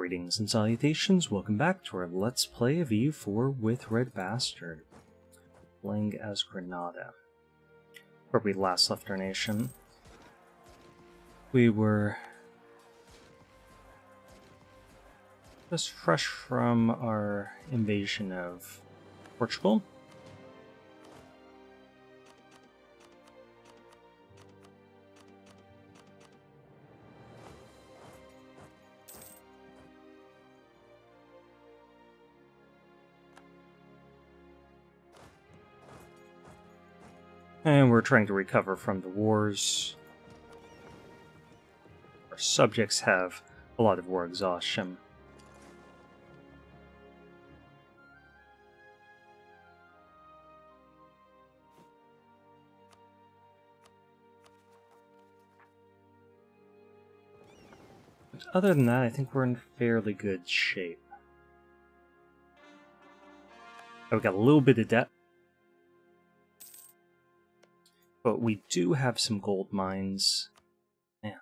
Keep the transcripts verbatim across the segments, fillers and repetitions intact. Greetings and salutations, welcome back to our Let's Play of E U four with Red Bastard, playing as Granada, where we last left our nation. We were just fresh from our invasion of Portugal. And we're trying to recover from the wars. Our subjects have a lot of war exhaustion. But other than that, I think we're in fairly good shape. I've got a little bit of debt. But we do have some gold mines. Man.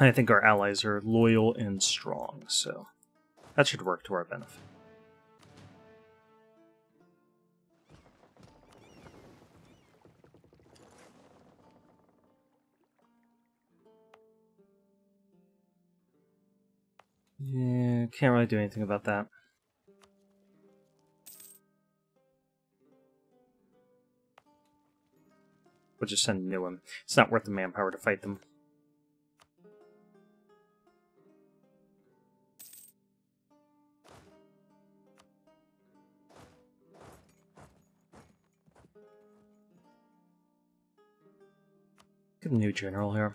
And I think our allies are loyal and strong, so that should work to our benefit. Yeah, can't really do anything about that. We'll just send a new one. It's not worth the manpower to fight them. Get a new general here.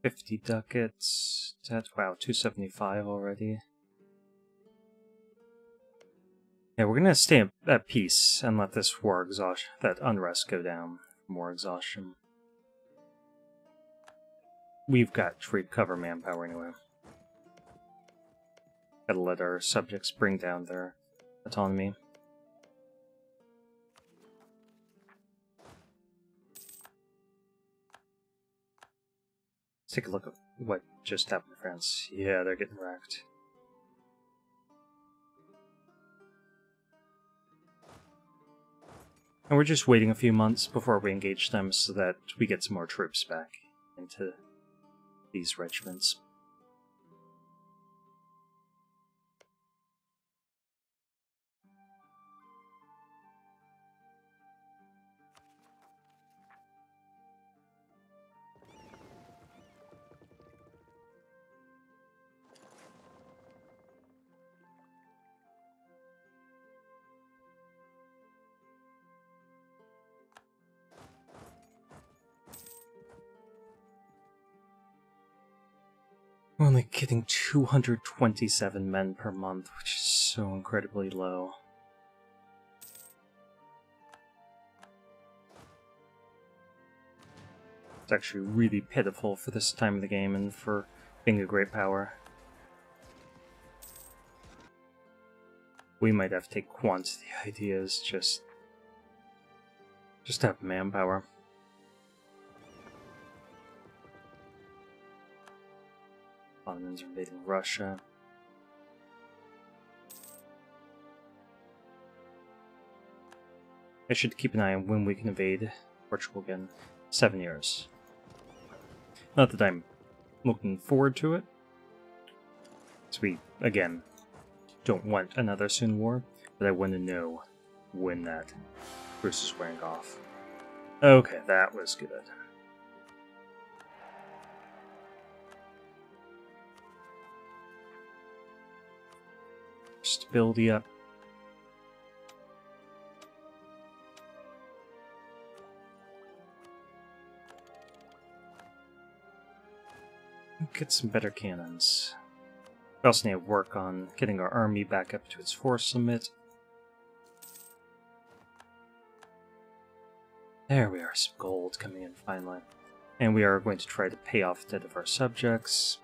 fifty ducats, that's, wow, two seventy-five already. Yeah, we're gonna stay at peace and let this war exhaustion, that unrest go down from war exhaustion. We've got to recover manpower anyway. Gotta let our subjects bring down their autonomy. Let's take a look at what just happened in France. Yeah, they're getting wrecked. And we're just waiting a few months before we engage them so that we get some more troops back into these regiments. We're only getting two hundred twenty-seven men per month, which is so incredibly low. It's actually really pitiful for this time of the game and for being a great power. We might have to take quantity ideas, just, just have manpower. Ottomans are invading Russia. I should keep an eye on when we can invade Portugal again. Seven years. Not that I'm looking forward to it. So we, again, don't want another soon war, but I want to know when that truce is wearing off. Okay, that was good. Stability up. Get some better cannons. We also need to work on getting our army back up to its force limit. There we are, some gold coming in finally. And we are going to try to pay off the debt of our subjects.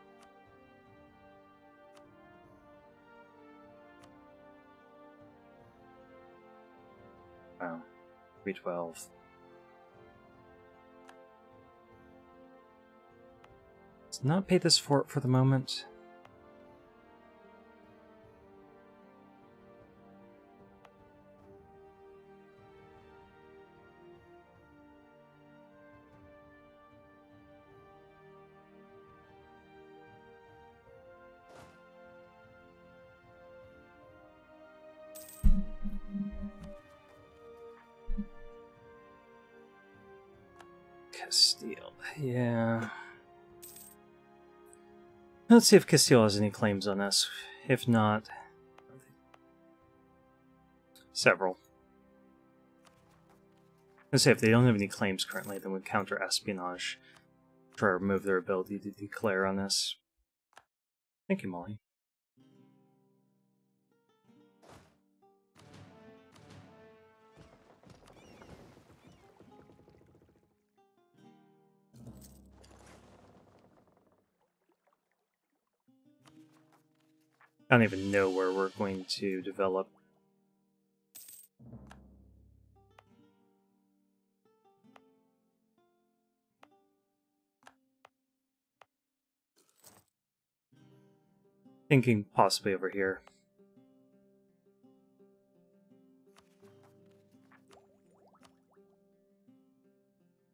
Wow. three twelve. Let's not pay this fort for the moment. Castile, yeah. Let's see if Castile has any claims on us. If not, several. Let's say if they don't have any claims currently, then we counter espionage, try to remove their ability to declare on us. Thank you, Molly. I don't even know where we're going to develop. Thinking possibly over here.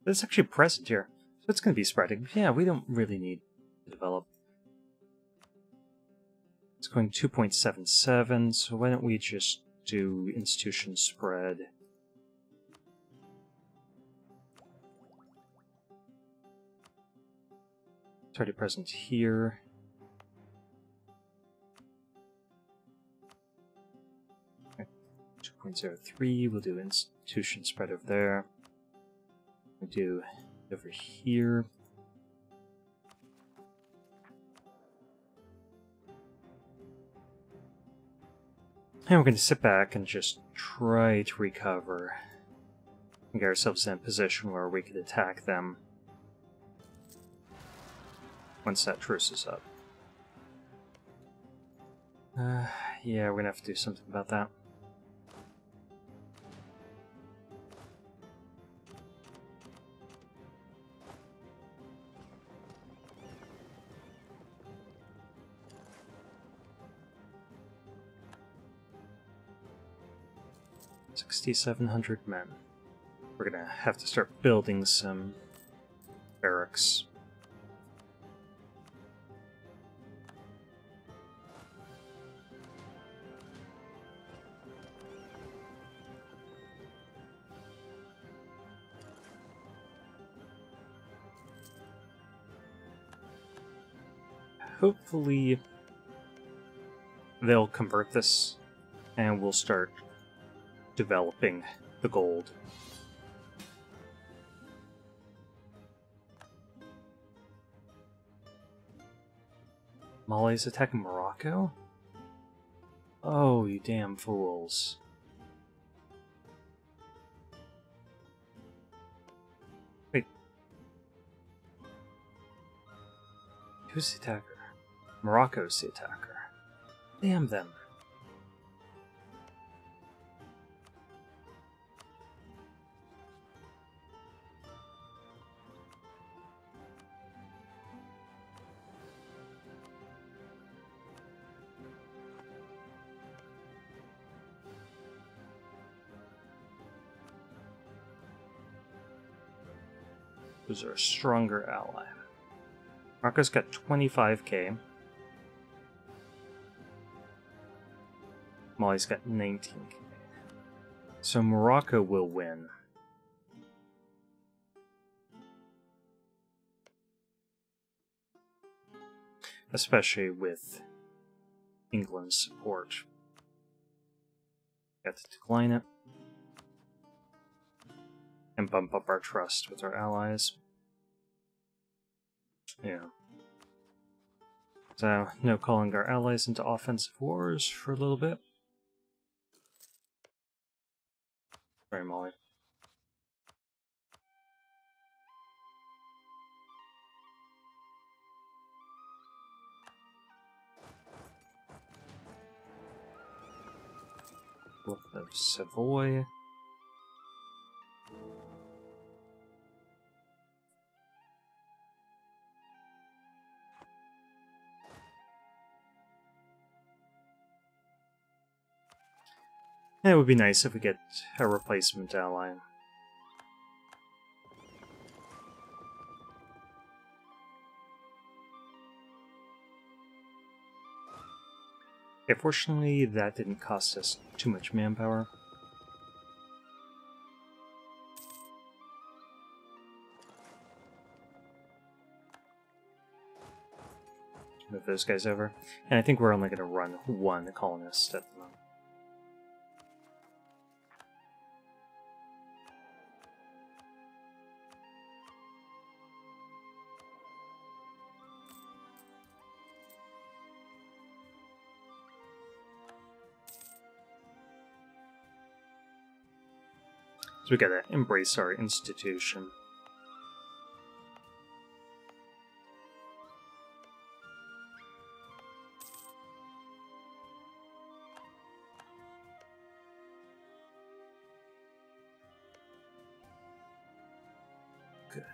It's actually present here, so it's going to be spreading. Yeah, we don't really need to develop. It's going two point seven seven, so why don't we just do institution spread? It's already present here. Okay. two point zero three, we'll do institution spread over there. We do over here. And we're going to sit back and just try to recover and get ourselves in a position where we could attack them once that truce is up. Uh, yeah, we're going to have to do something about that. sixty-seven hundred men. We're gonna have to start building some barracks. Hopefully they'll convert this and we'll start developing the gold. Mali's attacking Morocco? Oh, you damn fools. Wait. Who's the attacker? Morocco's the attacker. Damn them. Who's our stronger ally? Marco's got twenty-five K. Mali's got nineteen K. So Morocco will win. Especially with England's support. Got to decline it. And bump up our trust with our allies. Yeah. So, no calling our allies into offensive wars for a little bit. Sorry, Molly. Republic of Savoy. It would be nice if we get a replacement ally. Okay, fortunately that didn't cost us too much manpower. Move those guys over. And I think we're only going to run one colonist at the moment. We gotta embrace our institution. Good.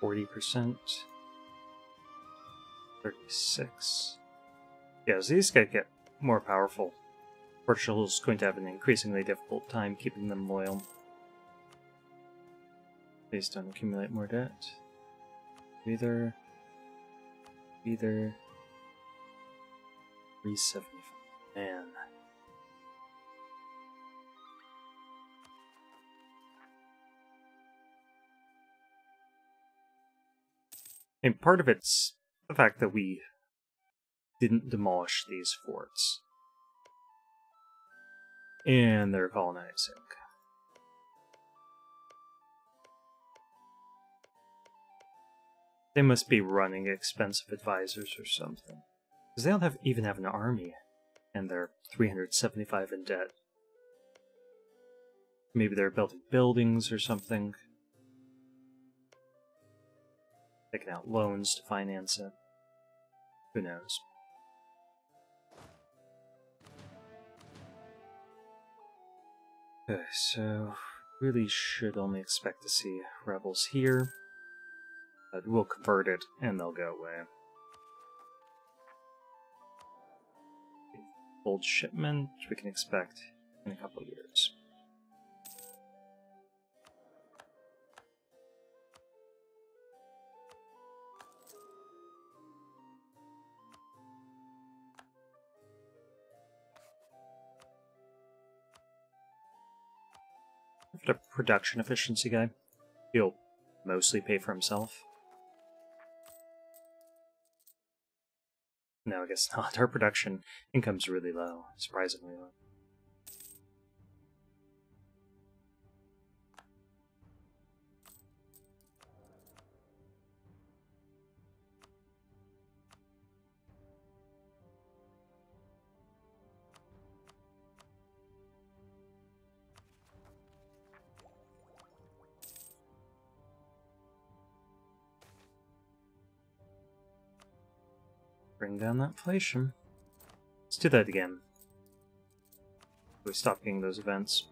forty percent, thirty-six. Yeah, so these guys get more powerful. Portugal's going to have an increasingly difficult time keeping them loyal. Please don't accumulate more debt. Either. Either. three seventy-five. Man. And part of it's the fact that we didn't demolish these forts. And they're colonizing. They must be running expensive advisors or something. Because they don't have, even have an army. And they're three hundred seventy-five in debt. Maybe they're building buildings or something. Taking out loans to finance it. Who knows? Okay, so really should only expect to see rebels here. But we'll convert it and they'll go away. Gold shipment, which we can expect in a couple of years. A production efficiency guy. He'll mostly pay for himself. No, I guess not. Our production income's really low. Surprisingly low. Bring down that inflation. Let's do that again. We stop getting those events.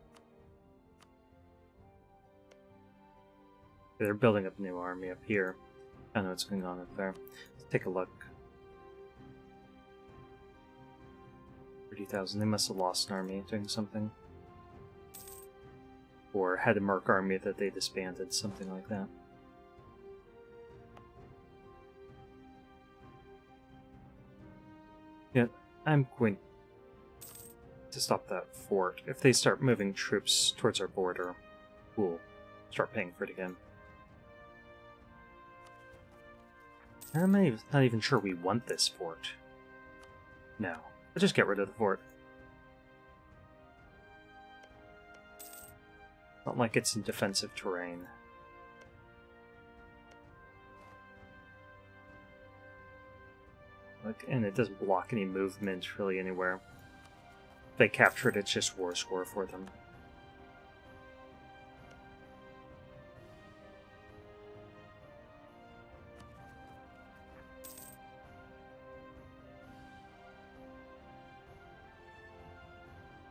They're building up a new army up here. I don't know what's going on up there. Let's take a look. thirty thousand. They must have lost an army doing something. Or had a merc army that they disbanded, something like that. Yeah, I'm going to stop that fort. If they start moving troops towards our border, we'll start paying for it again. I'm not even, not even sure we want this fort. No, I'll just get rid of the fort. Not like it's in defensive terrain. Like, and it doesn't block any movement really anywhere. If they capture it, it's just war score for them.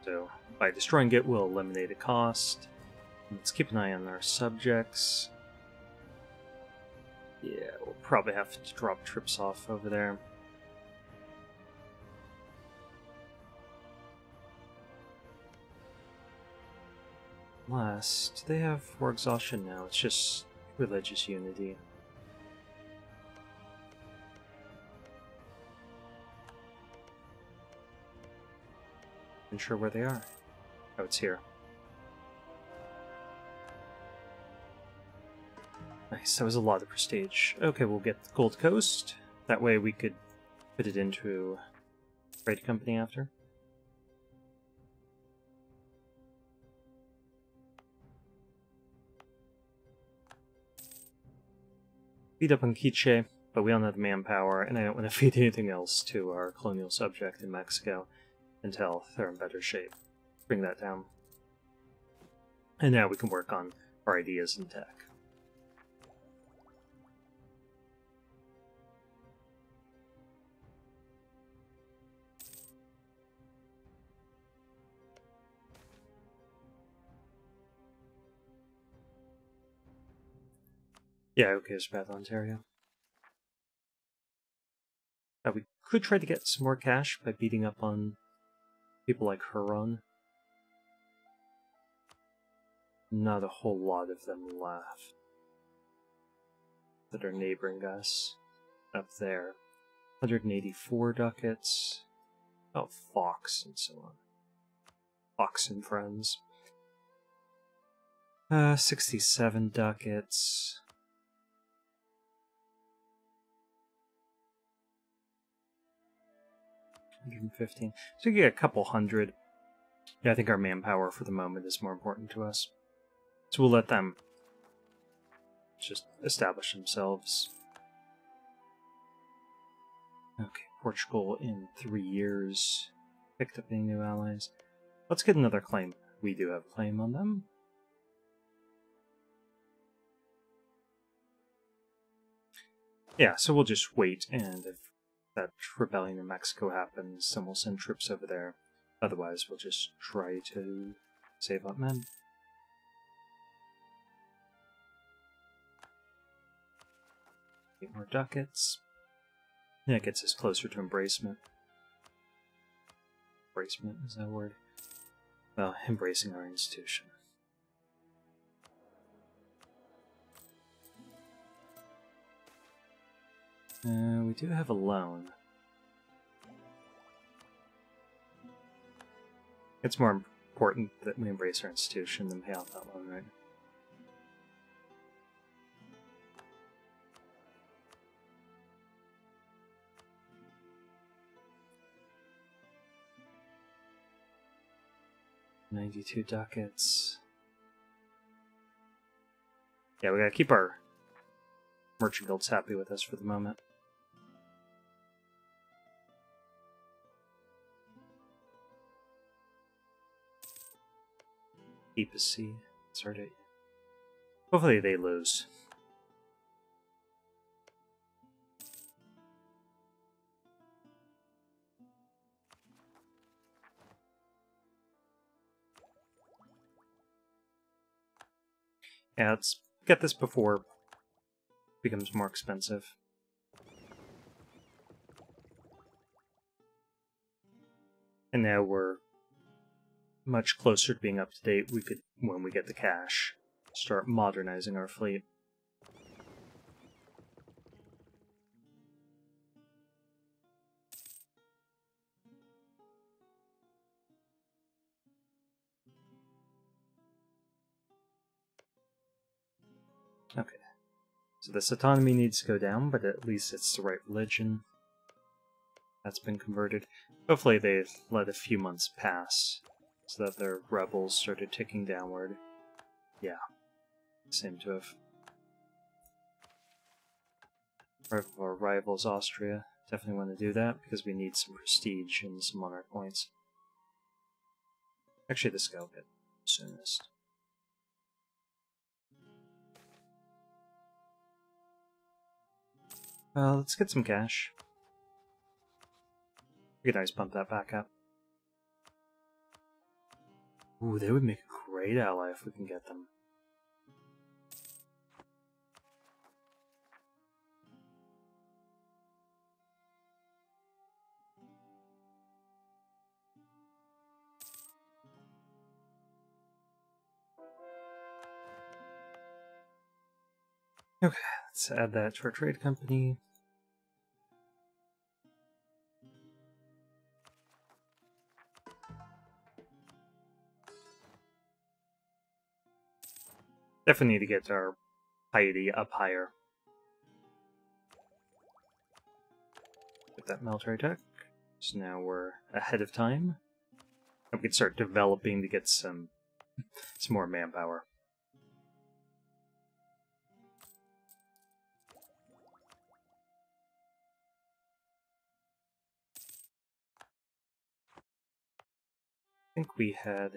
So, by destroying it, we'll eliminate a cost. Let's keep an eye on our subjects. Yeah, we'll probably have to drop troops off over there. Unless, do they have war exhaustion now? It's just religious unity. I'm not sure where they are. Oh, it's here. Nice, that was a lot of prestige. Okay, we'll get the Gold Coast. That way we could put it into a trade company after. Feed up on Quiche, but we don't have the manpower, and I don't want to feed anything else to our colonial subject in Mexico until they're in better shape. Bring that down. And now we can work on our ideas and tech. Yeah, okay, it's about Ontario. Now we could try to get some more cash by beating up on people like Huron. Not a whole lot of them left that are neighboring us up there. one hundred eighty-four ducats. Oh, Fox and so on. Fox and friends. Uh, sixty-seven ducats. one hundred fifteen. So you get a couple hundred. Yeah, I think our manpower for the moment is more important to us. So we'll let them just establish themselves. Okay, Portugal in three years. Picked up any new allies. Let's get another claim. We do have a claim on them. Yeah, so we'll just wait, and if that rebellion in Mexico happens, then we'll send troops over there. Otherwise, we'll just try to save up men. Eight more ducats. Yeah, it gets us closer to embracement. Embracement is that word? Well, embracing our institution. Uh, we do have a loan. It's more important that we embrace our institution than pay off that loan, right? ninety-two ducats. Yeah, we gotta keep our merchant guild's happy with us for the moment. Deepacy. Sort of. Hopefully they lose. Yeah, let's get this before it becomes more expensive. And now we're much closer to being up to date. We could, when we get the cash, start modernizing our fleet. Okay. So this autonomy needs to go down, but at least it's the right religion. That's been converted. Hopefully they let a few months pass, so that their rebels started ticking downward. Yeah, seem to have. Rival of our rivals, Austria, Definitely want to do that because we need some prestige and some monarch points. Actually, this go hit soonest. Uh, let's get some cash. We could always bump that back up. Ooh, they would make a great ally if we can get them. Okay, let's add that to our trade company. Definitely need to get our piety up higher. Get that military tech. So now we're ahead of time. And we can start developing to get some, some more manpower. I think we had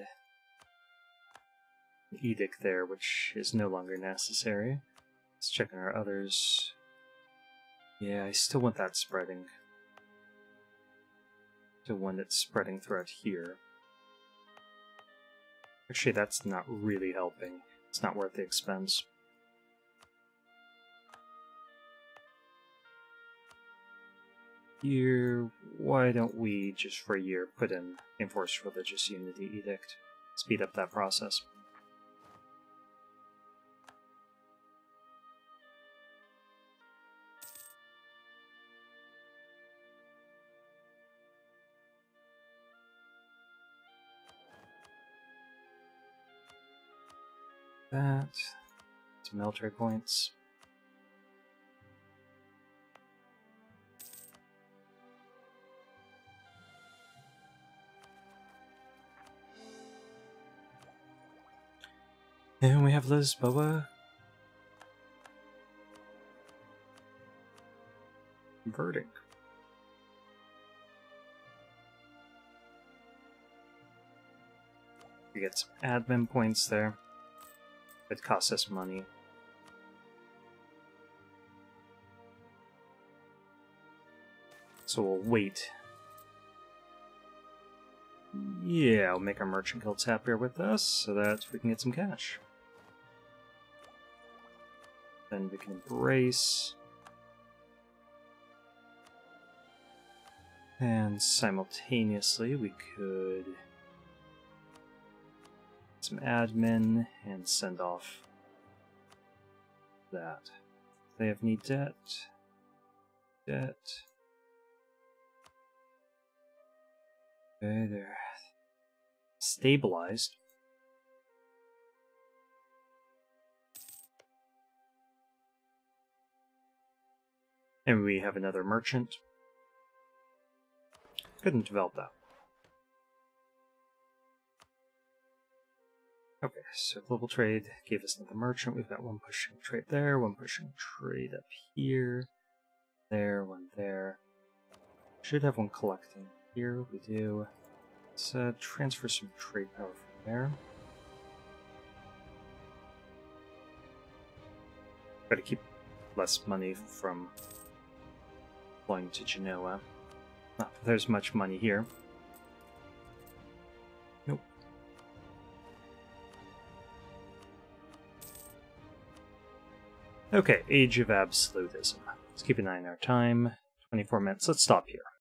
an edict there, which is no longer necessary. Let's check on our others. Yeah, I still want that spreading. The one that's spreading throughout here. Actually, that's not really helping. It's not worth the expense. Year, why don't we just for a year put in Enforced Religious Unity Edict? Speed up that process. That. Some military points. And we have Lisboa. Converting. We get some admin points there. It costs us money. So we'll wait. Yeah, I'll make our merchant guilds happier with us so that we can get some cash. Then we can embrace and simultaneously we could get some admin and send off that. They have any debt? Debt. Okay, they're stabilized. And we have another merchant. Couldn't develop that. Okay, so global trade gave us another merchant. We've got one pushing trade there, one pushing trade up here, there, one there. Should have one collecting here. We do. Let's uh, transfer some trade power from there. Try to keep less money from going to Genoa. Not that there's much money here. Nope. Okay, Age of Absolutism. Let's keep an eye on our time. twenty-four minutes. Let's stop here.